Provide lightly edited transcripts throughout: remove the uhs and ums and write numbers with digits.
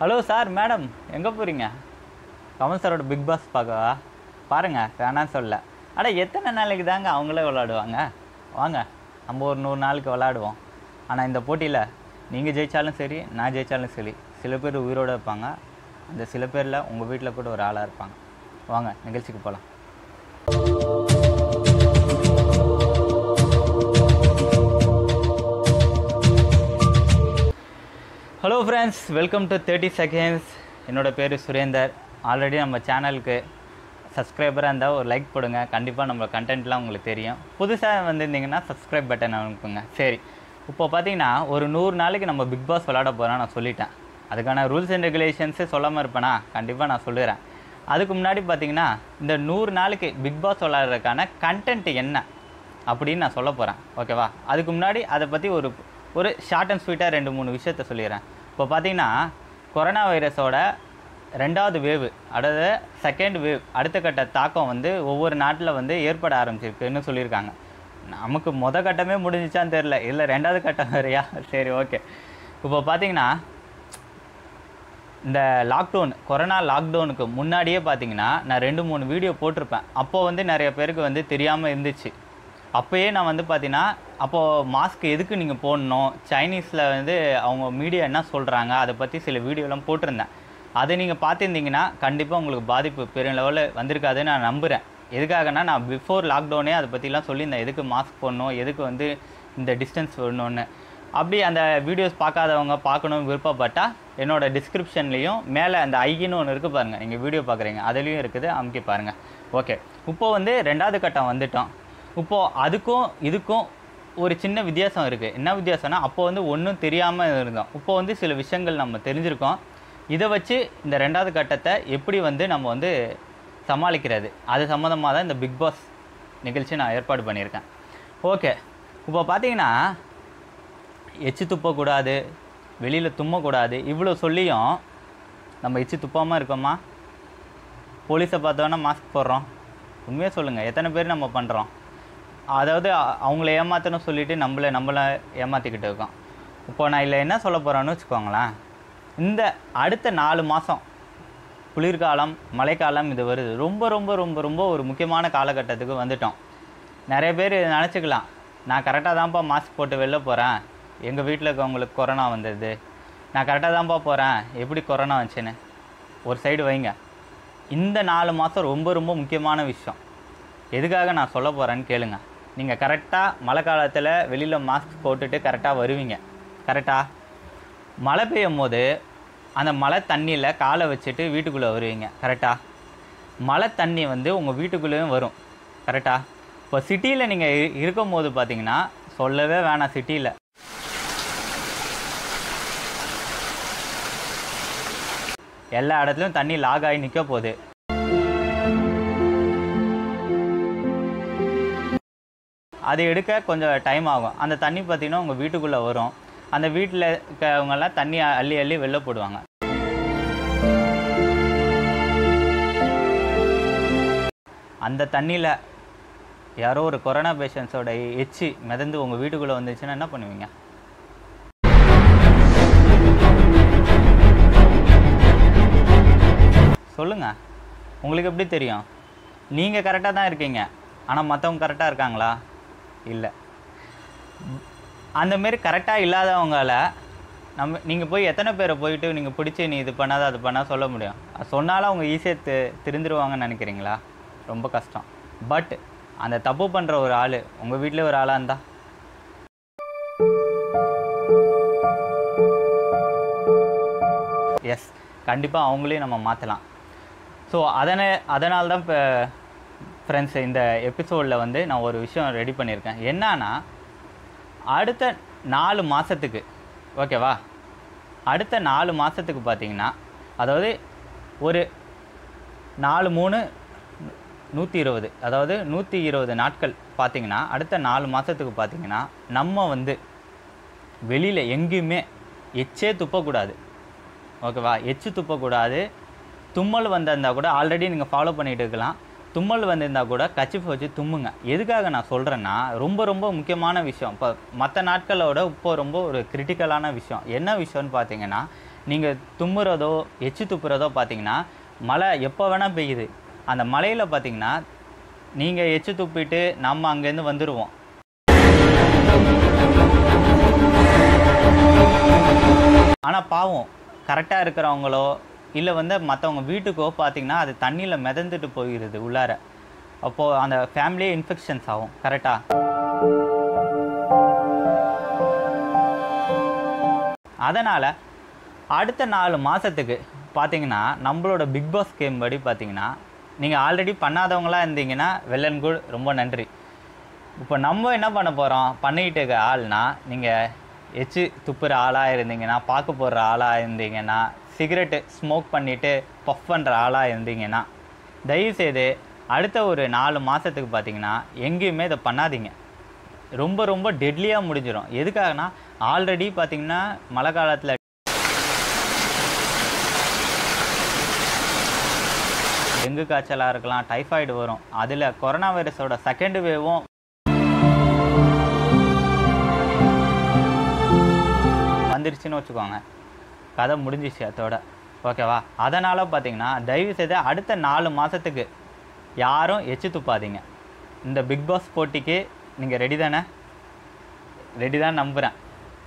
Hello sir madam MP Kamal सारोड Bigg Boss पाकवा पांगा सोल अड़ा एतने नाले विवाड़ा वांग नम्ब और नूर ना विलाडव आना पोटील नहीं जयिचालू सर ना जयिचालू सर सब पे उयरोपा अंत सब पे उंग वीटल कूट और आला वांग निकल्च की पोल hello friends welcome to 30 seconds इन्नोड पेर सुरेंदर ऑलरेडी नम्म चैनल के सब्सक्राइबर अंदा और लाइक पोडुंगा कंडिप्पा नम्म कंटेंट एल्लाम उंगलुक्कु तेरियुम पुदुसा वंदिरुंगा सब्सक्राइब बटन अमुक्कुंगा सरी इप्पो पात्तींगना और 100 नाळुक्कु नम्म बिग बॉस विளையாட போறோம் நான் சொல்லிட்டேன் அதுக்கான ரூல்ஸ் அண்ட் ரெகுலேஷன்ஸ் சொல்லாம இருப்பனா கண்டிப்பா நான் சொல்றேன் அதுக்கு முன்னாடி பாத்தீங்கன்னா இந்த 100 நாளுக்கு பிக் பாஸ் விளையாடுறதுக்கான கண்டென்ட் என்ன அப்படி நான் சொல்ல போறேன் ஓகேவா அதுக்கு முன்னாடி அத பத்தி ஒரு ஒரு ஷார்ட் அண்ட் ஸ்வீட்டா ரெண்டு மூணு விஷயத்தை சொல்லிறேன் இப்போ பாத்தீங்கன்னா கொரோனா வைரஸோட ரெண்டாவது வேவ் அதாவது செகண்ட் வேவ் அடுத்த கட்ட தாக்கம் வந்து ஒவ்வொரு நாட்டில வந்து ஏற்பட ஆரம்பிச்சிருக்குன்னு சொல்லிருக்காங்க நமக்கு முத கட்டமே முடிஞ்சிச்சான்னு தெரியல இல்ல ரெண்டாவது கட்டம் வேறயா சரி ஓகே இப்போ பாத்தீங்கன்னா இந்த லாக்டவுன் கொரோனா லாக்டவுனுக்கு முன்னாடியே பாத்தீங்கன்னா நான் ரெண்டு மூணு வீடியோ போட்டுருப்பேன் அப்போ வந்து நிறைய பேருக்கு வந்து தெரியாம இருந்துச்சு அப்பவே நான் வந்து பாத்தீனா அப்போ மாஸ்க் எதுக்கு நீங்க போடணும் சைனீஸ்ல வந்து அவங்க மீடியா என்ன சொல்றாங்க அத பத்தி சில வீடியோலாம் போட்டுறேன் அத நீங்க பாத்தீங்கன்னா கண்டிப்பா உங்களுக்கு பாதிப்பு பெரிய லெவல்ல வந்திருக்காதுன்னு நான் நம்புறேன் எதுக்காகனா நான் பிஃபோர் லாக் டவுனே அத பத்திலாம் சொல்லிருந்தேன் எதுக்கு மாஸ்க் போடணும் எதுக்கு வந்து இந்த டிஸ்டன்ஸ் வரணும்னு அப்படி அந்த வீடியோஸ் பார்க்காதவங்க பார்க்கணும் விருப்பப்பட்டா என்னோட டிஸ்கிரிப்ஷன்லயும் மேல அந்த ஐகின்னு ஒன்னு இருக்கு பாருங்க நீங்க வீடியோ பார்க்கறீங்க அதுலயும் இருக்குது அம்கி பாருங்க ஓகே இப்போ வந்து இரண்டாவது கட்டம் வந்துட்டோம் இப்போ அதுக்கும் இதுக்கும் ஒரு சின்ன வித்தியாசம் இருக்கு என்ன வித்தியாசம்னா அப்போ வந்து ஒண்ணும் தெரியாம இருந்தோம் இப்போ வந்து சில விஷயங்கள் நம்ம தெரிஞ்சிருக்கோம் இத வச்சு இந்த இரண்டாவது கட்டத்தை எப்படி வந்து நம்ம வந்து சமாளிக்கிறது அது சம்பந்தமா தான் இந்த பிக் பாஸ் நிகழ்ச்சி நான் ஏற்பாடு பண்ணியிருக்கேன் ஓகே இப்போ பாத்தீங்கன்னா எச்சி துப்ப கூடாது வெளியில தும்ம கூடாது இவ்ளோ சொல்லியும் நம்ம எச்சி துப்பாம இருக்கோமா போலீஸை பார்த்தவனா மாஸ்க் போடுறோம் உண்மையா சொல்லுங்க எத்தனை பேர் நம்ம பண்றோம் அதாவது அவங்களே ஏமாத்தணும் சொல்லிட்டு நம்மள ஏமாத்திக்கிட்டு இருக்கோம் இப்போ நான் இல்ல என்ன சொல்ல போறானு வெச்சுக்கோங்களா இந்த அடுத்த 4 மாசம் குளிர்காலம் மழைக்காலம் இது வருது ரொம்ப ரொம்ப ரொம்ப ரொம்ப ஒரு முக்கியமான காலகட்டத்துக்கு வந்துட்டோம் நிறைய பேர் நினைச்சுக்கலாம் நான் கரெக்ட்டா தான்ப்பா மாஸ்க் போட்டு வெளிய போறேன் எங்க வீட்ல இருக்கவங்களுக்கு கொரோனா வந்தது நான் கரெக்ட்டா தான்ப்பா போறேன் எப்படி கொரோனா வந்துச்சுன்னு ஒரு சைடு வைங்க இந்த 4 மாசம் ரொம்ப ரொம்ப முக்கியமான விஷயம் எதுக்காக நான் சொல்ல போறேன்னு கேளுங்க நீங்கள் கரெக்ட்டா மழை காலத்துல வெளியில மாஸ்க் போட்டுட்டு கரெக்ட்டா வருவீங்க கரெக்ட்டா மழை பெய்யும்போது அந்த மழை தண்ணில காலை வச்சிட்டு வீட்டுக்குள்ள வருவீங்க கரெக்ட்டா மழை தண்ணி வந்து உங்க வீட்டுக்குள்ளேயும் வரும் கரெக்ட்டா இப்ப சிட்டில நீங்க இருக்கும்போது பாத்தீங்கன்னா சொல்லவே வேணாம் சிட்டில எல்லா இடத்துலயும் தண்ணி லாக் ஆகி நிக்க போகுது அது எடுக்க கொஞ்சம் டைம் ஆகும் அந்த தண்ணி பாத்தீங்கன்னா உங்க வீட்டுக்குள்ள வரும் அந்த வீட்ல இருக்கவங்க எல்லாம் தண்ணி அள்ளி அள்ளி வெளிய போடுவாங்க அந்த தண்ணில யாரோ ஒரு கொரோனா பேஷண்ட்ஸோட எச்சி மிதந்து உங்க வீட்டுக்குள்ள வந்துச்சுன்னா என்ன பண்ணுவீங்க சொல்லுங்க உங்களுக்கு எப்படி தெரியும் நீங்க கரெக்ட்டா தான் இருக்கீங்க ஆனா மத்தவங்க கரெக்ட்டா இருக்காங்களா இல்ல அந்த மாதிரி கரெக்ட்டா இல்லாதவங்கள நம்ம நீங்க போய் எத்தனை பேரை போயிட்டு நீங்க பிடிச்சி நீ இது பண்ணாத அது பண்ணா சொல்ல முடியும் சொன்னால அவங்க ஈஸியா தெரிந்துருவாங்கன்னு நினைக்கிறீங்களா ரொம்ப கஷ்டம் பட் அந்த தப்பு பண்ற ஒரு ஆளு உங்க வீட்ல ஒரு ஆளா இருந்தா எஸ் கண்டிப்பா அவங்களே நம்ம மாத்தலாம் சோ அதனால தான் फ्रेंड्स இந்த எபிசோட்ல வந்து நான் ஒரு விஷயம் ரெடி பண்ணிருக்கேன் என்னன்னா அடுத்த 4 மாசத்துக்கு ஓகேவா அடுத்த 4 மாசத்துக்கு பாத்தீங்கன்னா அதாவது ஒரு 4 3 120 அதாவது 120 நாட்கள் பாத்தீங்கன்னா அடுத்த 4 மாசத்துக்கு பாத்தீங்கன்னா நம்ம வந்து வெளியில எங்கயுமே எச்சே துப்ப கூடாது ஓகேவா எச்சு துப்ப கூடாது தும்மல் வந்தா கூட ஆல்ரெடி நீங்க ஃபாலோ பண்ணிட்டு இருக்கலாம் தும்மல் வந்திருந்தா கூட கச்சிப் வச்சு தும்முங்க எதுக்காக நான் சொல்றேன்னா ரொம்ப ரொம்ப முக்கியமான விஷயம் இப்ப மத்த நாட்களோட இப்போ ரொம்ப ஒரு கிரிட்டிக்கலான விஷயம் என்ன விஷயம்னு பாத்தீங்கன்னா நீங்கள் தும்முறதோ எச்சு துப்புறதோ பார்த்தீங்கன்னா மழை எப்போ வேணால் பெய்யுது. அந்த மழையில் பார்த்தீங்கன்னா நீங்கள் எச்சு துப்பிட்டு நம்ம அங்கேருந்து வந்துடுவோம். ஆனால் பாவம் கரெக்டாக இருக்கிறவங்களோ இல்லை வந்து மற்றவங்க வீட்டுக்கோ பார்த்தீங்கன்னா அது தண்ணியில் மிதந்துட்டு போயிடுது உள்ளார. அப்போது அந்த ஃபேமிலியே இன்ஃபெக்ஷன்ஸ் ஆகும். கரெக்டாக அதனால் அடுத்த 4 மாதத்துக்கு பார்த்தீங்கன்னா நம்மளோட பிக் பாஸ் கேம் படி பார்த்தீங்கன்னா நீங்கள் ஆல்ரெடி பண்ணாதவங்களாக இருந்தீங்கன்னா வெல்லன் குட், ரொம்ப நன்றி. இப்போ நம்ம என்ன பண்ண போகிறோம், பண்ணிக்கிட்டு இருக்க ஆள்னா நீங்கள் எச்சு துப்புற ஆளாக இருந்தீங்கன்னா, பாக்கு போடுற ஆளாக இருந்தீங்கன்னா, சிகரெட்டு ஸ்மோக் பண்ணிவிட்டு பஃப் பண்ணுற ஆளாக இருந்தீங்கன்னா தயவுசெய்து அடுத்த ஒரு 4 மாதத்துக்கு பார்த்தீங்கன்னா எங்கேயுமே இதை பண்ணாதீங்க. ரொம்ப ரொம்ப டெட்லியாக முடிஞ்சிடும். எதுக்காகனா ஆல்ரெடி பார்த்திங்கன்னா மழை காலத்தில் டெங்கு காய்ச்சலாக இருக்கலாம், டைஃபாய்டு வரும், அதில் கொரோனா வைரஸோட 2nd வேவும் வந்துருச்சுன்னு வச்சுக்கோங்க, கதை முடிஞ்சிச்சு அதோட. ஓகேவா? அதனால் பார்த்திங்கன்னா தயவுசெய்து அடுத்த 4 மாதத்துக்கு யாரும் எச்சு துப்பாதீங்க. இந்த பிக் பாஸ் போட்டிக்கு நீங்கள் ரெடி தானே? ரெடி தான் நம்புகிறேன்.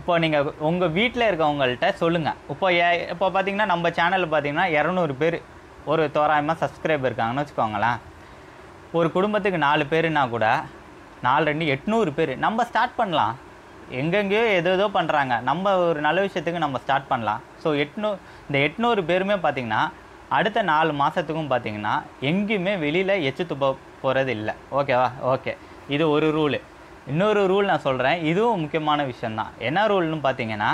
இப்போ நீங்கள் உங்கள் வீட்டில் இருக்கவங்கள்ட்ட சொல்லுங்கள். இப்போ பார்த்தீங்கன்னா நம்ம சேனலில் பார்த்தீங்கன்னா 200 பேர் ஒரு தோராயமாக சப்ஸ்கிரைபர் இருக்காங்கன்னு வச்சுக்கோங்களேன். ஒரு குடும்பத்துக்கு 4 பேருனா கூட 4×2 = 800 பேர். நம்ம ஸ்டார்ட் பண்ணலாம். எங்கெங்கேயோ ஏதோ பண்ணுறாங்க, நம்ம ஒரு நல்ல விஷயத்துக்கு நம்ம ஸ்டார்ட் பண்ணலாம். ஸோ இந்த 800 பேருமே பார்த்திங்கன்னா அடுத்த 4 மாதத்துக்கும் பார்த்திங்கன்னா எங்கேயுமே வெளியில் எச்சு துப்ப போகிறது இல்லை. ஓகேவா? ஓகே, இது ஒரு ரூலு. இன்னொரு ரூல் நான் சொல்கிறேன், இதுவும் முக்கியமான விஷயந்தான். என்ன ரூல்னு பார்த்தீங்கன்னா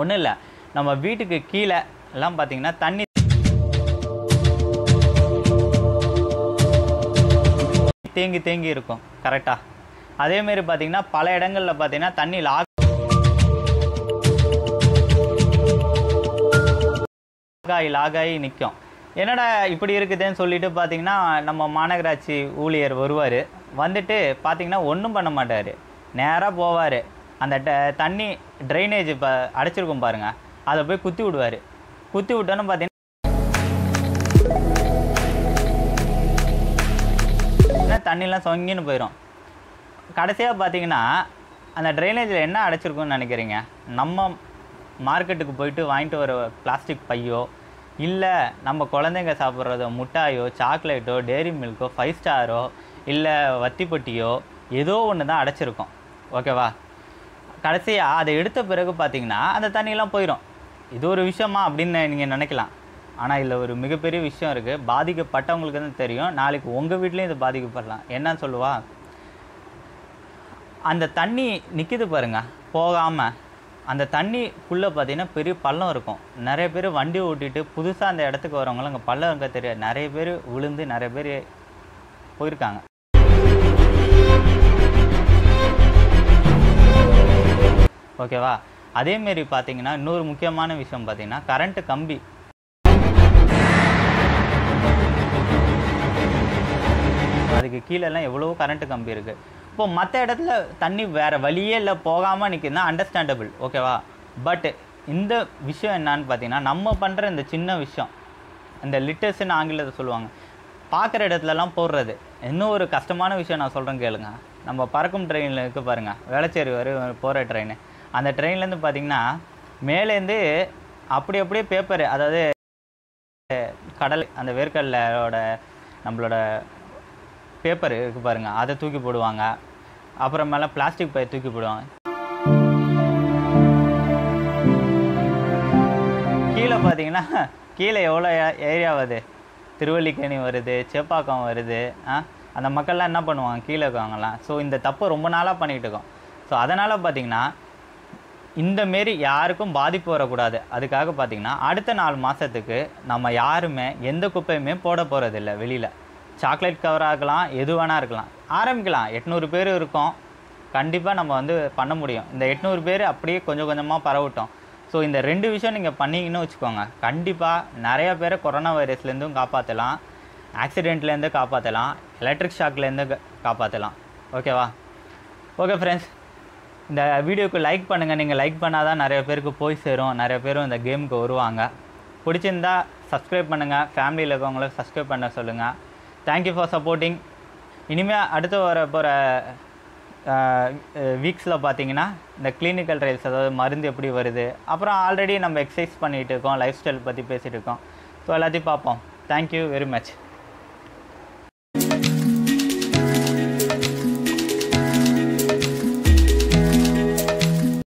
ஒன்றும் இல்லை, நம்ம வீட்டுக்கு கீழே எல்லாம் பார்த்தீங்கன்னா தண்ணி தேங்கி தேங்கி இருக்கும். கரெக்டாக அதேமாரி பார்த்தீங்கன்னா பல இடங்களில் பார்த்தீங்கன்னா தண்ணி லாகாகி நிற்கும். என்னடா இப்படி இருக்குதுன்னு சொல்லிட்டு பார்த்தீங்கன்னா நம்ம மாநகராட்சி ஊழியர் வருவார். வந்துட்டு பார்த்தீங்கன்னா ஒன்றும் பண்ண மாட்டார், நேராக போவார். அந்த தண்ணி ட்ரைனேஜ் இப்போ அடைச்சிருக்கும் பாருங்கள், அதை போய் குத்தி விடுவார். குத்தி விட்டோன்னு பார்த்தீங்கன்னா தண்ணிலாம் சொங்கின்னு போயிடும். கடைசியாக பார்த்தீங்கன்னா அந்த ட்ரைனேஜில் என்ன அடைச்சிருக்குன்னு நினைக்கிறீங்க? நம்ம மார்க்கெட்டுக்கு போயிட்டு வாங்கிட்டு வர பிளாஸ்டிக் பையோ, இல்லை நம்ம குழந்தைங்க சாப்பிட்றதோ முட்டாயோ, சாக்லேட்டோ, டெய்ரி மில்கோ, 5 ஸ்டாரோ, இல்லை வத்திப்பொட்டியோ ஏதோ ஒன்று தான் அடைச்சிருக்கோம். ஓகேவா? கடைசியாக அதை எடுத்த பிறகு பார்த்திங்கன்னா அந்த தண்ணியெலாம் போயிடும். இது ஒரு விஷயமா அப்படின்னு நீங்கள் நினைக்கலாம், ஆனால் இதில் ஒரு மிகப்பெரிய விஷயம் இருக்குது. பாதிக்கப்பட்டவங்களுக்கு தான் தெரியும், நாளைக்கு உங்கள் வீட்லேயும் இது பாதிக்கப்படலாம். என்ன சொல்லுவா, அந்த தண்ணி நிற்கிது பாருங்கள் போகாமல், அந்த தண்ணிக்குள்ளே பார்த்திங்கன்னா பெரிய பள்ளம் இருக்கும். நிறைய பேர் வண்டி ஓட்டிட்டு புதுசாக அந்த இடத்துக்கு வரவங்களும் அங்கே பள்ளம் இருக்க தெரியாது, நிறைய பேர் விழுந்து நிறைய பேர் போயிருக்காங்க. ஓகேவா? அதேமாரி பார்த்திங்கன்னா இன்னொரு முக்கியமான விஷயம் பார்த்திங்கன்னா கரண்ட்டு கம்பி. அதுக்கு கீழெல்லாம் எவ்வளவோ கரண்ட்டு கம்பி இருக்குது. இப்போ மற்ற இடத்துல தண்ணி வேறு வழியே இல்லை போகாமல் நிற்கிதுன்னா அண்டர்ஸ்டாண்டபிள். ஓகேவா? பட் இந்த விஷயம் என்னான்னு பார்த்தீங்கன்னா நம்ம பண்ணுற இந்த சின்ன விஷயம், இந்த லிட்டர்ஸ்ன்னு ஆங்கிலத்தை சொல்லுவாங்க, பார்க்குற இடத்துலலாம் போடுறது. இன்னும் ஒரு கஷ்டமான விஷயம் நான் சொல்கிறேன் கேளுங்க. நம்ம பறக்கும் ட்ரெயினில் இருக்க பாருங்கள், வேளச்சேரி வரை போகிற ட்ரெயின், அந்த ட்ரெயின்லேருந்து பார்த்திங்கன்னா மேலேருந்து அப்படி அப்படியே பேப்பர், அதாவது கடல் அந்த வேர்க்கடலோட நம்மளோட பேப்பர் இருக்குது பாருங்கள், அதை தூக்கி போடுவாங்க. அப்புறமேல பிளாஸ்டிக் பை தூக்கி போடுவாங்க. கீழே பார்த்தீங்கன்னா கீழே எவ்வளோ ஏரியா வருது, திருவல்லிக்கேணி வருது, சேப்பாக்கம் வருது. அந்த மக்கள்லாம் என்ன பண்ணுவாங்க, கீழே இருக்காங்கலாம். ஸோ இந்த தப்பு ரொம்ப நாளாக பண்ணிக்கிட்டு இருக்கோம். ஸோ அதனால் பார்த்திங்கன்னா இந்தமாரி யாருக்கும் பாதிப்பு வரக்கூடாது. அதுக்காக பார்த்திங்கன்னா அடுத்த 4 மாதத்துக்கு நம்ம யாருமே எந்த குப்பையுமே போட போகிறதில்ல வெளியில். சாக்லேட் கவராக இருக்கலாம், எது வேணா இருக்கலாம். ஆரம்பிக்கலாம், 800 பேர் இருக்கோம், கண்டிப்பாக நம்ம வந்து பண்ண முடியும். இந்த 800 பேர் அப்படியே கொஞ்சம் கொஞ்சமாக பரவிட்டோம். ஸோ இந்த 2 விஷயம் நீங்கள் பண்ணிங்கன்னு வச்சுக்கோங்க, கண்டிப்பாக நிறையா பேரை கொரோனா வைரஸ்லேருந்தும் காப்பாற்றலாம், ஆக்சிடெண்ட்லேருந்து காப்பாற்றலாம், எலக்ட்ரிக் ஷாக்லேருந்து காப்பாற்றலாம். ஓகேவா? ஓகே ஃப்ரெண்ட்ஸ், वीडियो को लाइक पड़ेंगे नहीं लाइक पड़ा ना पे सर ना पे गेम को वर्वा पिछड़ा सब्सक्राइब पड़ूंगा फैमिली सब्सक्राइब पड़ सोलें थैंक यू फॉर सपोर्टिंग इनिमे अत वीक्स पाती क्लिनिकल ट्रायल्स मருந்து எப்படி வருது அப்புறம் ஆல்ரெடி நம்ம எக்சர்சைஸ் பண்ணிட்டு இருக்கோம் லைஃப் ஸ்டைல் பத்தி பேசிட்டு இருக்கோம் சோ எல்லாத்தையும் பாப்போம் थैंक यू वेरी मच।